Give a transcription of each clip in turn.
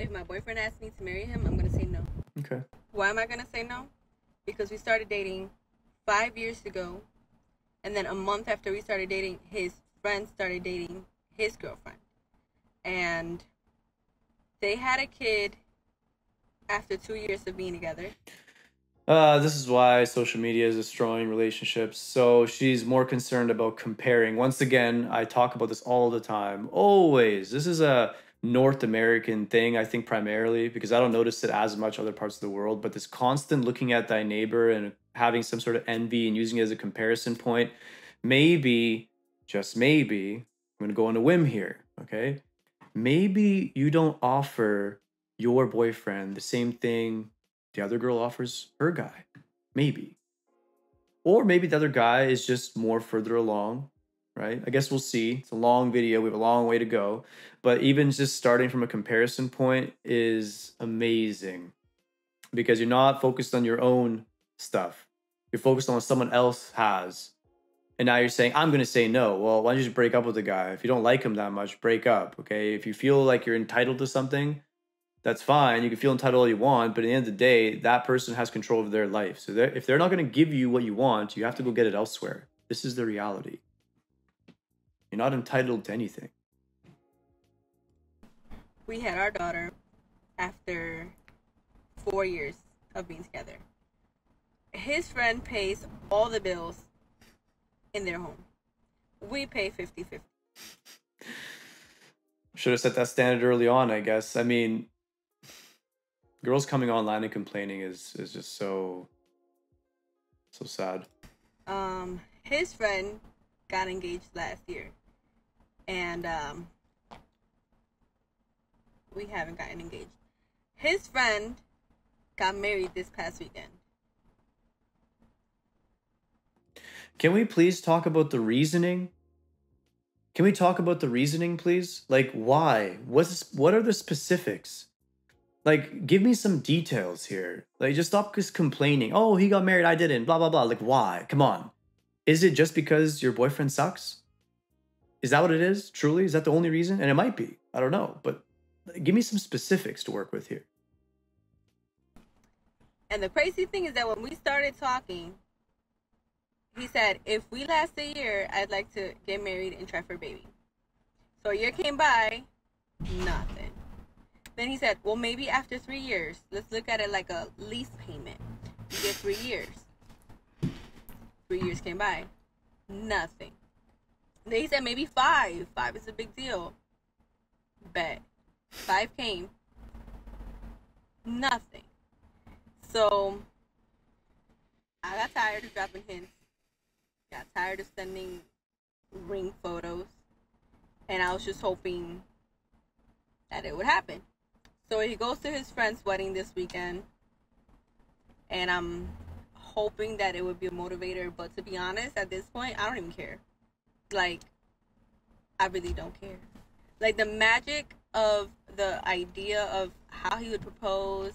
If my boyfriend asks me to marry him, I'm going to say no. Okay. Why am I going to say no? Because we started dating 5 years ago, and then a month after we started dating, his friend started dating his girlfriend. And they had a kid after 2 years of being together. This is why social media is destroying relationships. So she's more concerned about comparing. Once again, I talk about this all the time. Always. This is a North American thing, I think, primarily, because I don't notice it as much other parts of the world. But this constant looking at thy neighbor and having some sort of envy and using it as a comparison point, maybe, just maybe, I'm going to go on a whim here, okay? Maybe you don't offer your boyfriend the same thing the other girl offers her guy. Maybe. Or maybe the other guy is just more further along, right? I guess we'll see. It's a long video. We have a long way to go. But even just starting from a comparison point is amazing, because you're not focused on your own stuff. You're focused on what someone else has. And now you're saying, I'm going to say no. Well, why don't you just break up with the guy? If you don't like him that much, break up, okay? If you feel like you're entitled to something, that's fine. You can feel entitled all you want, but at the end of the day, that person has control over their life. So if they're not going to give you what you want, you have to go get it elsewhere. This is the reality. You're not entitled to anything. We had our daughter after 4 years of being together. His friend pays all the bills in their home. We pay 50-50. Should have set that standard early on, I guess. I mean, girls coming online and complaining is just so sad. His friend got engaged last year, and we haven't gotten engaged. His friend got married this past weekend. Can we please talk about the reasoning? Can we talk about the reasoning, please? Like, why? What are the specifics? Like, give me some details here. Like, just stop just complaining. Oh, he got married, I didn't, blah, blah, blah. Like, why? Come on. Is it just because your boyfriend sucks? Is that what it is, truly? Is that the only reason? And it might be. I don't know. But give me some specifics to work with here. And the crazy thing is that when we started talking, he said, if we last a year, I'd like to get married and try for a baby. So a year came by, nothing. Then he said, well, maybe after 3 years, let's look at it like a lease payment. You get 3 years. 3 years came by, nothing. Then he said, maybe five. Five is a big deal. Bet. Five came, nothing. So I got tired of dropping hints. Got tired of sending ring photos, and I was just hoping that it would happen. So he goes to his friend's wedding this weekend, and I'm hoping that it would be a motivator, but to be honest, at this point, I don't even care. Like, I really don't care. Like, the magic of the idea of how he would propose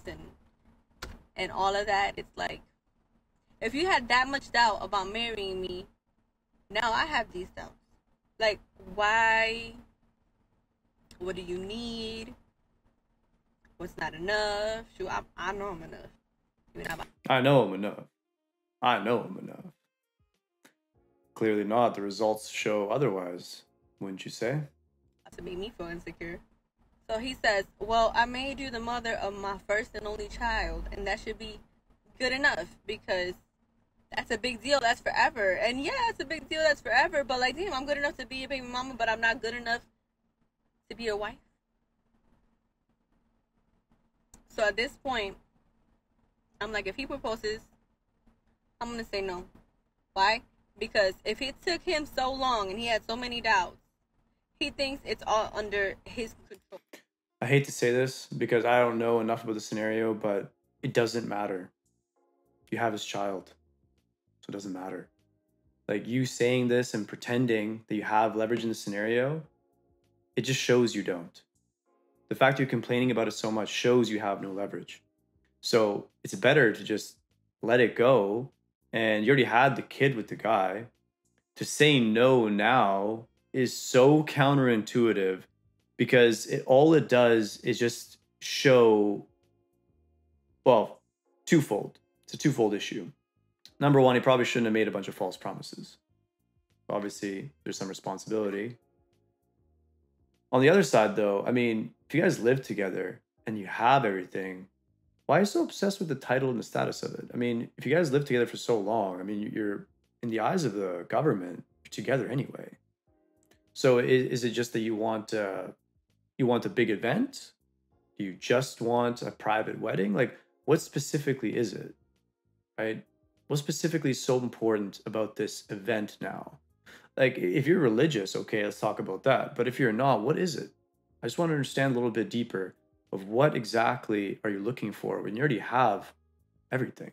and all of that, it's like, if you had that much doubt about marrying me, now I have these doubts. Like, why? What do you need? What's not enough? Shoot, I know I'm enough. I know I'm enough. I know I'm enough. Clearly not. The results show otherwise, wouldn't you say? To make me feel insecure. So he says, well, I made you the mother of my first and only child, and that should be good enough, because that's a big deal, that's forever. And yeah, it's a big deal, that's forever, but like, damn, I'm good enough to be a baby mama, but I'm not good enough to be a wife. So at this point, I'm like, if he proposes, I'm gonna say no. Why? Because if it took him so long and he had so many doubts, he thinks it's all under his control. I hate to say this because I don't know enough about the scenario, but it doesn't matter. You have his child, so it doesn't matter. Like, you saying this and pretending that you have leverage in the scenario, it just shows you don't. The fact you're complaining about it so much shows you have no leverage. So it's better to just let it go. And you already had the kid with the guy. To say no now is so counterintuitive, because all it does is just show, well, twofold. It's a twofold issue. Number one, he probably shouldn't have made a bunch of false promises. Obviously, there's some responsibility. On the other side, though, I mean, if you guys live together and you have everything, why are you so obsessed with the title and the status of it? I mean, if you guys live together for so long, I mean, you're, in the eyes of the government, you're together anyway. So is it just that you want a big event? Do you just want a private wedding? Like, what specifically is it, right? What's specifically so important about this event now? Like, if you're religious, okay, let's talk about that. But if you're not, what is it? I just want to understand a little bit deeper of what exactly are you looking for when you already have everything.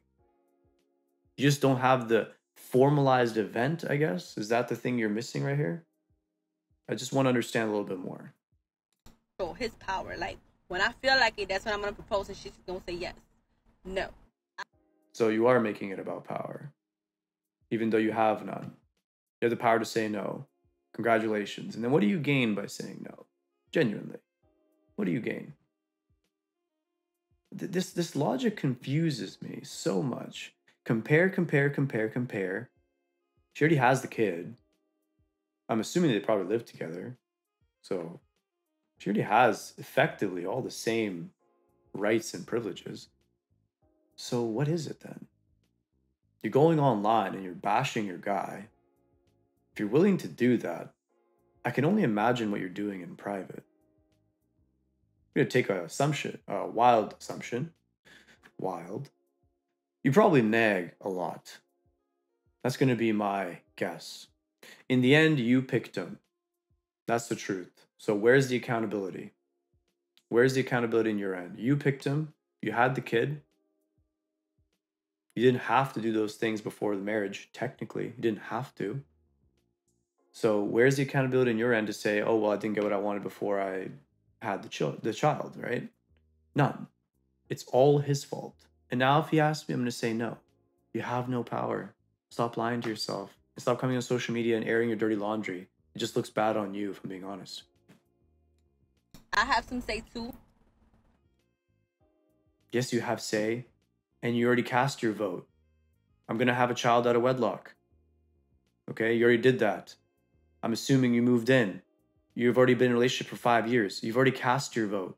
You just don't have the formalized event, I guess. Is that the thing you're missing right here? I just want to understand a little bit more. Oh, his power. Like, when I feel like it, that's when I'm going to propose and she's going to say yes. No. So you are making it about power, even though you have none. You have the power to say no. Congratulations. And then what do you gain by saying no? Genuinely. What do you gain? This logic confuses me so much. Compare, compare, compare, compare. She already has the kid. I'm assuming they probably live together. So she already has effectively all the same rights and privileges. So what is it then? You're going online and you're bashing your guy. If you're willing to do that, I can only imagine what you're doing in private. We're going to take an assumption, a wild assumption. Wild. You probably nag a lot. That's going to be my guess. In the end, you picked him. That's the truth. So where's the accountability? Where's the accountability in your end? You picked him. You had the kid. You didn't have to do those things before the marriage, technically. You didn't have to. So where's the accountability in your end to say, oh, well, I didn't get what I wanted before I had the child, right? None. It's all his fault. And now if he asks me, I'm going to say no. You have no power. Stop lying to yourself. And stop coming on social media and airing your dirty laundry. It just looks bad on you, if I'm being honest. I have some say too. Yes, you have say. And you already cast your vote. I'm going to have a child out of wedlock. Okay, you already did that. I'm assuming you moved in. You've already been in a relationship for 5 years. You've already cast your vote.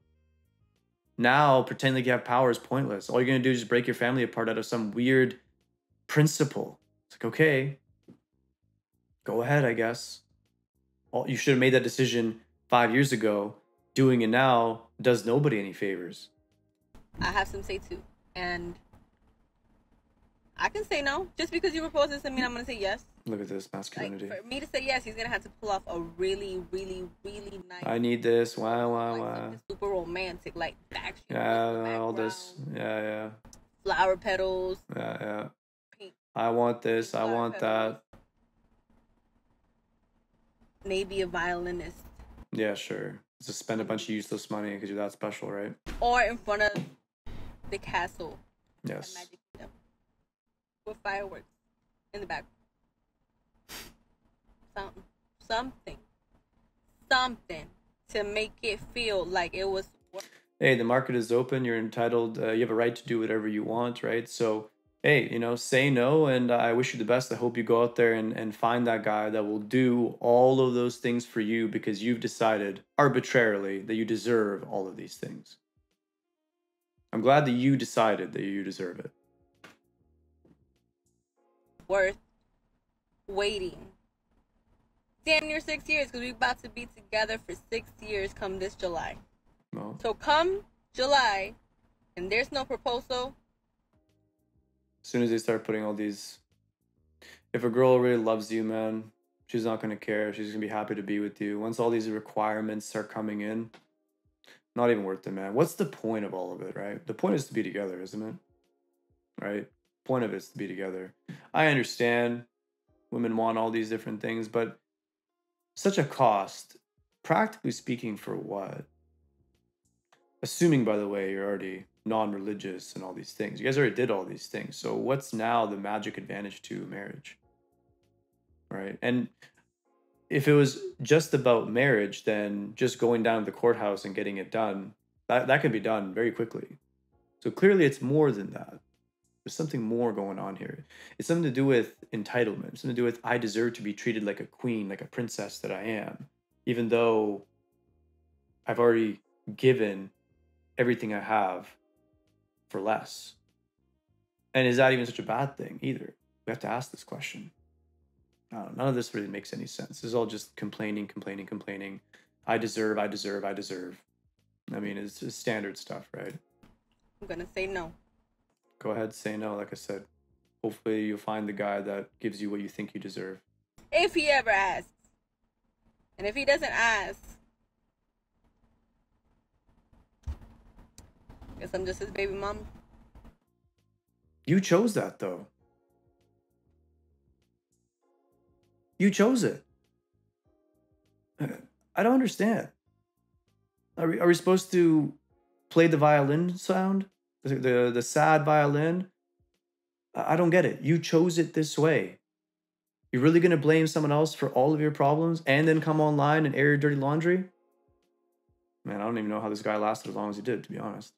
Now, pretending like you have power is pointless. All you're going to do is just break your family apart out of some weird principle. It's like, okay, go ahead, I guess. You should have made that decision 5 years ago. Doing it now does nobody any favors. I have some say too. And I can say no. Just because you propose this, I mean, I'm going to say yes. Look at this masculinity. Like, for me to say yes, he's going to have to pull off a really, really, really nice... I need this. Wow, wow, wow. Super romantic, like, back. Yeah, all this. Yeah, yeah. Flower petals. Yeah, yeah. Pink. I want this. Flower I want petals. That. Maybe a violinist. Yeah, sure. Just spend a bunch of useless money because you're that special, right? Or in front of the castle. Yes. Magic Kingdom. With fireworks in the back. Something to make it feel like it was worth. Hey, the market is open. You're entitled. You have a right to do whatever you want, right? So, hey, you know, say no. And I wish you the best. I hope you go out there and find that guy that will do all of those things for you because you've decided arbitrarily that you deserve all of these things. I'm glad that you decided that you deserve it. Worth waiting. Damn near 6 years because we're about to be together for 6 years come this July. No. So come July and there's no proposal. As soon as they start putting all these... If a girl really loves you, man, she's not going to care. She's going to be happy to be with you. Once all these requirements start coming in, not even worth it, man. What's the point of all of it, right? The point is to be together, isn't it? Right? Point of it is to be together. I understand women want all these different things, but such a cost, practically speaking, for what? Assuming, by the way, you're already non-religious and all these things. You guys already did all these things. So what's now the magic advantage to marriage? Right? And if it was just about marriage, then just going down to the courthouse and getting it done That can be done very quickly. So clearly it's more than that. There's something more going on here. It's something to do with entitlement. It's something to do with I deserve to be treated like a queen, like a princess that I am, even though I've already given everything I have for less. And is that even such a bad thing either? We have to ask this question. None of this really makes any sense. This is all just complaining, complaining, complaining. I deserve, I deserve, I deserve. I mean, it's just standard stuff, right? I'm gonna say no. Go ahead, say no. Like I said, hopefully you'll find the guy that gives you what you think you deserve. If he ever asks. And if he doesn't ask, I guess I'm just his baby mama. You chose that, though. You chose it. I don't understand. Are we supposed to play the violin sound? The sad violin? I don't get it. You chose it this way. You're really going to blame someone else for all of your problems and then come online and air your dirty laundry? Man, I don't even know how this guy lasted as long as he did, to be honest.